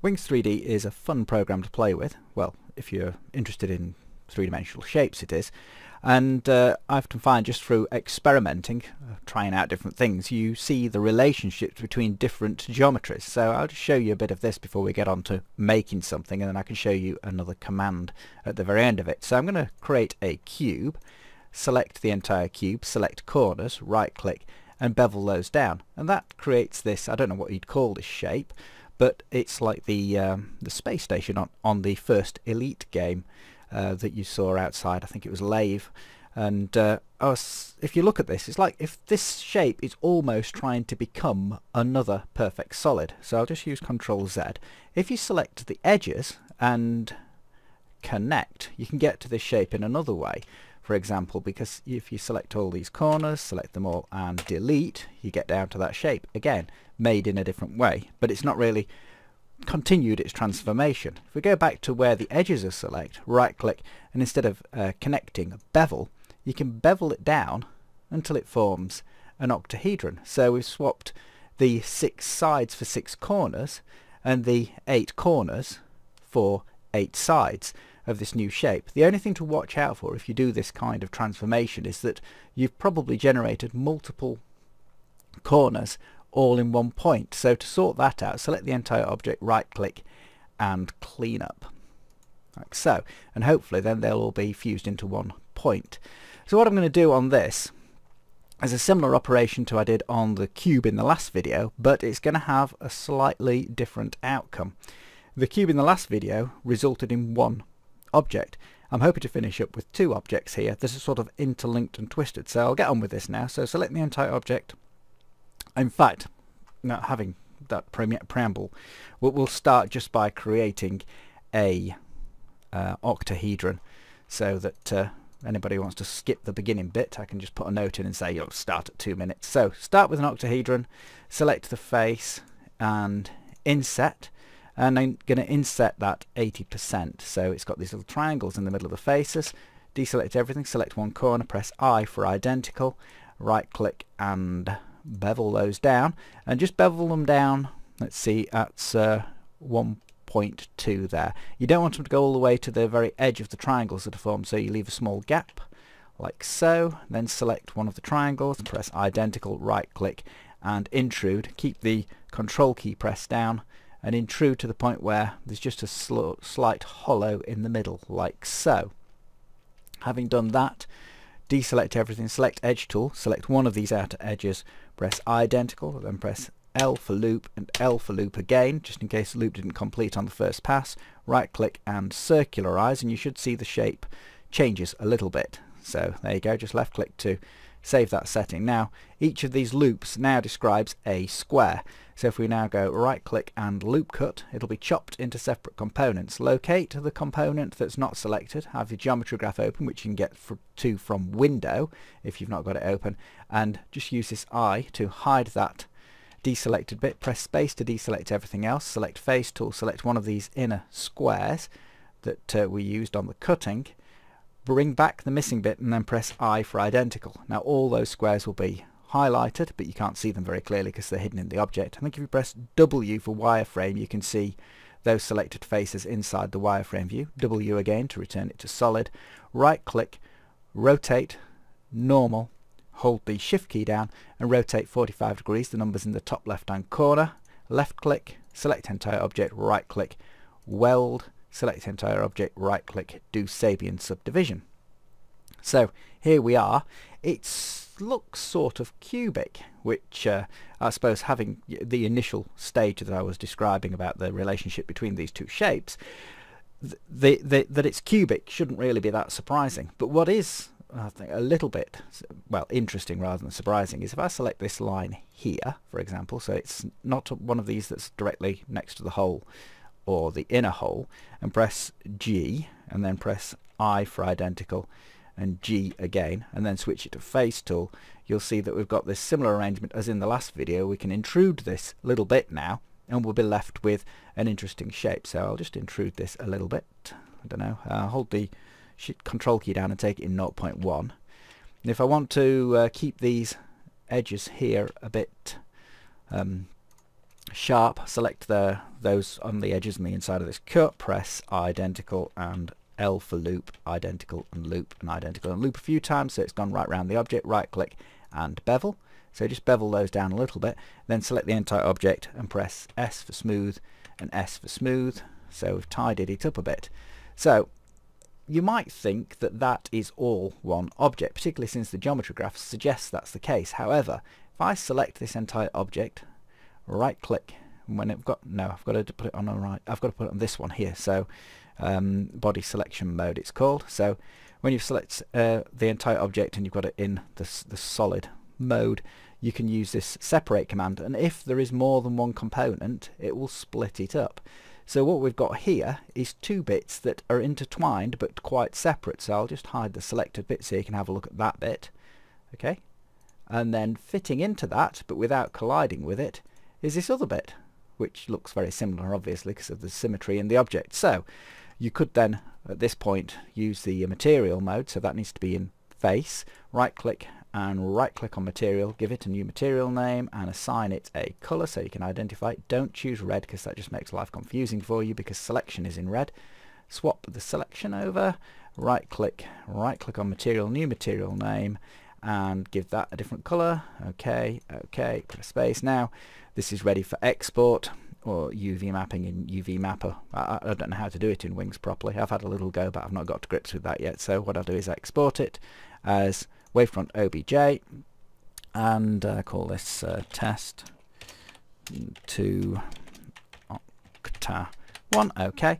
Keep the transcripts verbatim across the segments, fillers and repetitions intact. Wings three D is a fun program to play with. Well, if you're interested in three-dimensional shapes, it is. And uh, I've found just through experimenting, uh, trying out different things, you see the relationships between different geometries. So I'll just show you a bit of this before we get on to making something, and then I can show you another command at the very end of it. So I'm going to create a cube, select the entire cube, select corners, right-click, and bevel those down. And that creates this, I don't know what you'd call this shape, but it's like the um, the space station on, on the first Elite game uh, that you saw outside. I think it was Lave. And uh, I was, if you look at this, it's like if this shape is almost trying to become another perfect solid. So I'll just use control Z. If you select the edges and connect, you can get to this shape in another way. For example, because if you select all these corners, select them all and delete, you get down to that shape again, made in a different way, but it's not really continued its transformation. If we go back to where the edges are, select, right click, and instead of uh, connecting, bevel, you can bevel it down until it forms an octahedron. So we've swapped the six sides for six corners and the eight corners for eight sides of this new shape. The only thing to watch out for if you do this kind of transformation is that you've probably generated multiple corners all in one point. So to sort that out, select the entire object, right click and clean up, like so, and hopefully then they'll all be fused into one point. So what I'm going to do on this is a similar operation to I did on the cube in the last video, but it's going to have a slightly different outcome. The cube in the last video resulted in one object. I'm hoping to finish up with two objects here. This is sort of interlinked and twisted, so I'll get on with this now. So select the entire object. In fact, not having that pre preamble, we'll start just by creating a uh, octahedron, so that uh, anybody who wants to skip the beginning bit, I can just put a note in and say you'll start at two minutes. So start with an octahedron, select the face and inset. And I'm going to inset that eighty percent, so it's got these little triangles in the middle of the faces. Deselect everything, select one corner, press I for identical, right click and bevel those down, and just bevel them down, let's see, at uh, one point two there. You don't want them to go all the way to the very edge of the triangles that are formed, so you leave a small gap, like so, then select one of the triangles, press identical, right click and intrude, keep the control key pressed down, and intrude to the point where there's just a sl slight hollow in the middle, like so. Having done that, deselect everything, select edge tool, select one of these outer edges, press identical, then press L for loop and L for loop again, just in case the loop didn't complete on the first pass, right click and circularize, and you should see the shape changes a little bit. So there you go, just left click to save that setting. Now each of these loops now describes a square, so if we now go right click and loop cut, it'll be chopped into separate components. Locate the component that's not selected, have the geometry graph open, which you can get to from window if you've not got it open, and just use this I to hide that deselected bit, press space to deselect everything else, select face tool, select one of these inner squares that uh, we used on the cutting, bring back the missing bit and then press I for identical. Now all those squares will be highlighted, but you can't see them very clearly because they're hidden in the object. I think if you press W for wireframe, you can see those selected faces inside the wireframe view. W again to return it to solid. Right click, rotate, normal, hold the shift key down and rotate forty-five degrees, the numbers in the top left hand corner. Left click, select entire object, right click, weld, select entire object, right click, do Sabian subdivision. So here we are. It looks sort of cubic, which uh, I suppose having the initial stage that I was describing about the relationship between these two shapes, th the, the, that it's cubic shouldn't really be that surprising. But what is, I think, a little bit, well, interesting rather than surprising is if I select this line here, for example, so it's not one of these that's directly next to the hole or the inner hole, and press G and then press I for identical and G again and then switch it to face tool, you'll see that we've got this similar arrangement as in the last video. We can intrude this little bit now and we'll be left with an interesting shape. So I'll just intrude this a little bit, I don't know, uh, hold the control key down and take it in zero point one, and if I want to uh, keep these edges here a bit um, sharp, select the, those on the edges and the inside of this cut, press identical and L for loop, identical and loop, and identical and loop a few times, so it's gone right round the object. Right click and bevel, so just bevel those down a little bit, then select the entire object and press S for smooth and S for smooth, so we've tidied it up a bit. So you might think that that is all one object, particularly since the geometry graph suggests that's the case. However, if I select this entire object, right click, and when I've got, no, I've got to put it on the right, I've got to put it on this one here, so um, body selection mode it's called. So when you select uh, the entire object and you've got it in the, the solid mode, you can use this separate command, and if there is more than one component, it will split it up. So what we've got here is two bits that are intertwined but quite separate, so I'll just hide the selected bit so you can have a look at that bit, okay? And then fitting into that, but without colliding with it, is this other bit, which looks very similar obviously because of the symmetry in the object. So you could then at this point use the material mode, so that needs to be in face, right click and right click on material, give it a new material name and assign it a colour so you can identify it. Don't choose red because that just makes life confusing for you because selection is in red. Swap the selection over, right click, right click on material, new material name, and give that a different colour. Okay, okay, put a space. Now this is ready for export or U V mapping in U V Mapper. I, I don't know how to do it in Wings properly. I've had a little go but I've not got to grips with that yet, so what I'll do is export it as Wavefront O B J and uh, call this uh, test to octa one, okay,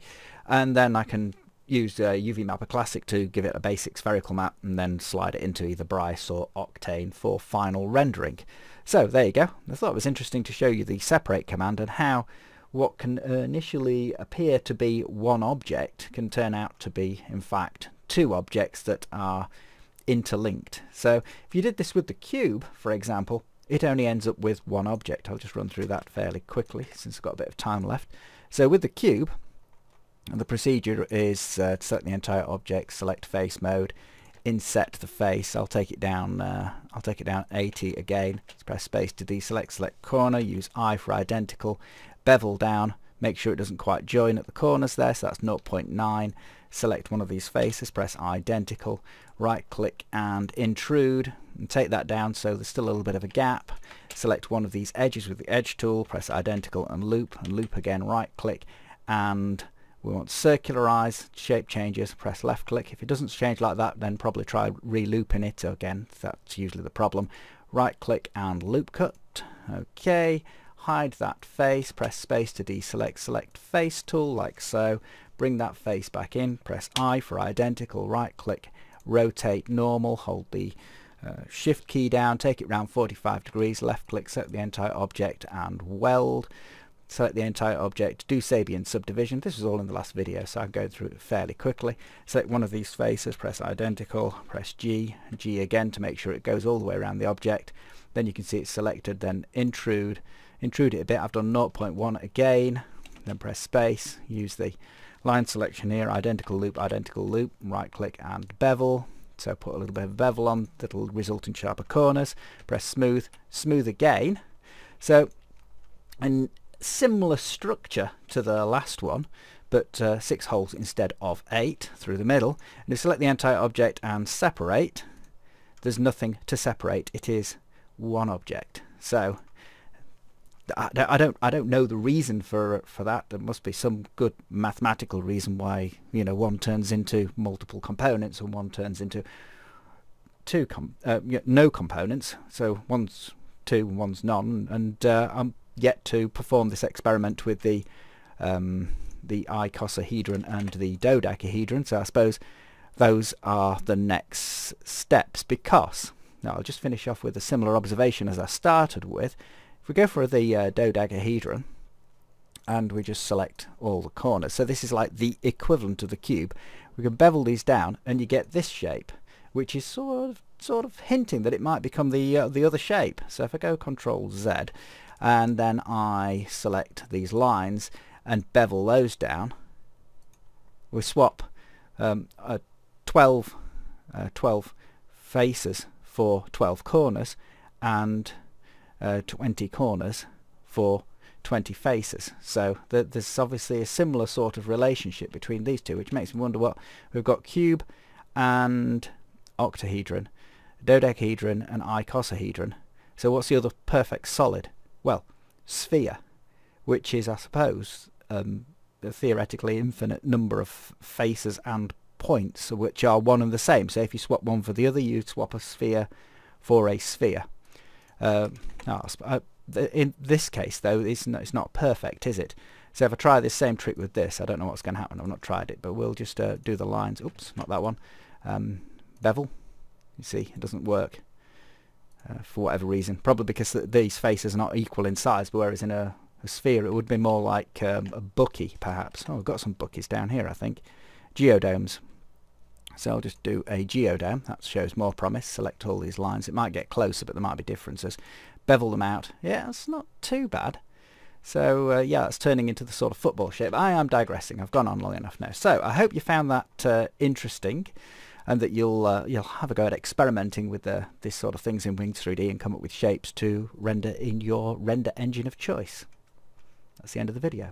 and then I can use uh, U V Mapper Classic to give it a basic spherical map and then slide it into either Brice or Octane for final rendering. So there you go. I thought it was interesting to show you the separate command and how what can initially appear to be one object can turn out to be in fact two objects that are interlinked. So if you did this with the cube, for example, it only ends up with one object. I'll just run through that fairly quickly since I've got a bit of time left. So with the cube, the procedure is uh, to select the entire object, select face mode, inset the face. I'll take it down. Uh, I'll take it down eighty again. Let's press space to deselect. Select corner. Use I for identical. Bevel down. Make sure it doesn't quite join at the corners there, so that's zero point nine. Select one of these faces, press identical, right click and intrude, and take that down so there's still a little bit of a gap. Select one of these edges with the edge tool, press identical and loop, and loop again, right click, and we want circularize, shape changes, press left click. If it doesn't change like that, then probably try re-looping it again, that's usually the problem. Right click and loop cut, okay. Hide that face, press space to deselect, select face tool like so, bring that face back in, press I for identical, right click, rotate normal, hold the uh, shift key down, take it round forty-five degrees, left click, select the entire object and weld, select the entire object, do Sabian subdivision. This is all in the last video so I'm going through it fairly quickly. Select one of these faces, press identical, press G, G again to make sure it goes all the way around the object, then you can see it's selected, then intrude, intrude it a bit. I've done zero point one again, then press space, use the line selection here, identical loop, identical loop, right click and bevel, so put a little bit of bevel on, that'll result in sharper corners, press smooth, smooth again. So a similar structure to the last one, but uh, six holes instead of eight through the middle, and if you select the entire object and separate, there's nothing to separate, it is one object. So I don't I don't know the reason for for that. There must be some good mathematical reason why, you know, one turns into multiple components and one turns into two com uh, no components, so one's two and one's none, and uh, I'm yet to perform this experiment with the um, the icosahedron and the dodecahedron, so I suppose those are the next steps. Because now I'll just finish off with a similar observation as I started with. We go for the uh, dodecahedron and we just select all the corners, so this is like the equivalent of the cube. We can bevel these down and you get this shape, which is sort of sort of hinting that it might become the uh, the other shape. So if I go control Z and then I select these lines and bevel those down, we swap um, uh, twelve faces for twelve corners and Uh, twenty corners for twenty faces. So th there's obviously a similar sort of relationship between these two, which makes me wonder what we've got. Cube and octahedron, dodecahedron and icosahedron. So what's the other perfect solid? Well, sphere, which is, I suppose, um, a theoretically infinite number of faces and points which are one and the same. So if you swap one for the other, you swap a sphere for a sphere. Uh, in this case, though, it's not, it's not perfect, is it? So if I try this same trick with this, I don't know what's going to happen. I've not tried it, but we'll just uh, do the lines. Oops, not that one. Um, bevel. You see, it doesn't work uh, for whatever reason. Probably because th these faces are not equal in size, but whereas in a, a sphere it would be more like um, a bucky, perhaps. Oh, we've got some buckies down here, I think. Geodomes. So I'll just do a geodome. That shows more promise. Select all these lines. It might get closer, but there might be differences. Bevel them out. Yeah, that's not too bad. So, uh, yeah, it's turning into the sort of football shape. I am digressing. I've gone on long enough now. So I hope you found that uh, interesting, and that you'll uh, you'll have a go at experimenting with the, this sort of things in Wings three D and come up with shapes to render in your render engine of choice. That's the end of the video.